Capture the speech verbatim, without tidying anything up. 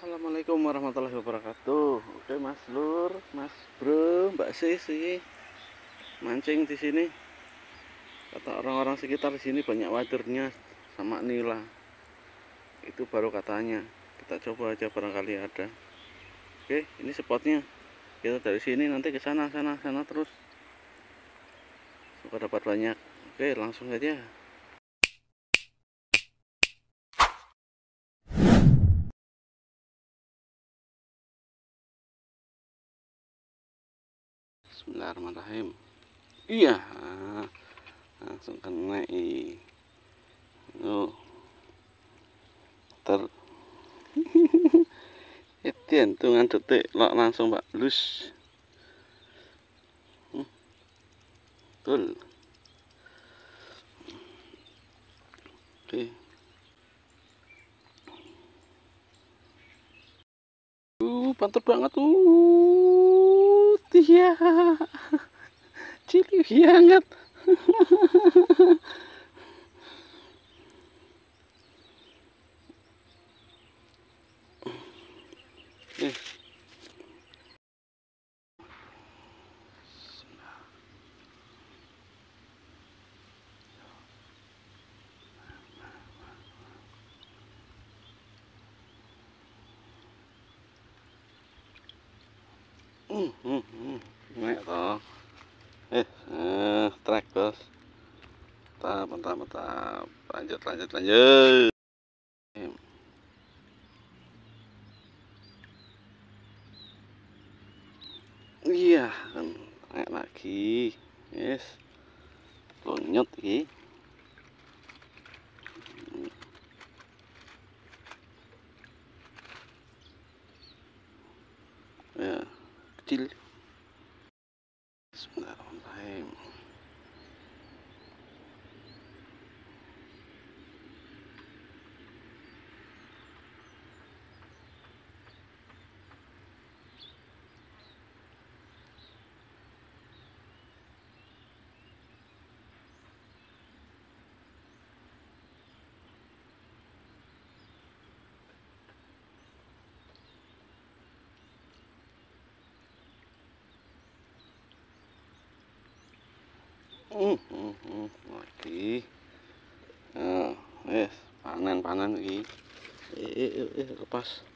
Assalamualaikum warahmatullahi wabarakatuh. Oke Mas Lur, Mas Bro, Mbak Sisi mancing di sini. Kata orang-orang sekitar di sini banyak wadirnya sama nila. Itu baru katanya. Kita coba aja barangkali ada. Oke, ini spotnya. Kita dari sini nanti ke sana, sana, sana terus. Semoga dapat banyak. Oke, langsung aja. Bismillahirrahmanirrahim. Iya, langsung kena. Tuh, ter, itu hitungan detik, lo langsung Pak lus. Hmm. Betul. Oke. Uh, pantul banget tuh. Iya, cilik banget. eh. Hmm, hmm, hmm. Naik toh. Eh, eh trek bos. Mantap, mantap, mantap. Lanjut, lanjut, lanjut. Iya, naik lagi. Yes. Lonyot iki. Ya. Bismillahirrahmanirrahim. Uh, uh, uh, lagi, uh, yes, panen panen lagi, eh, eh, eh, lepas.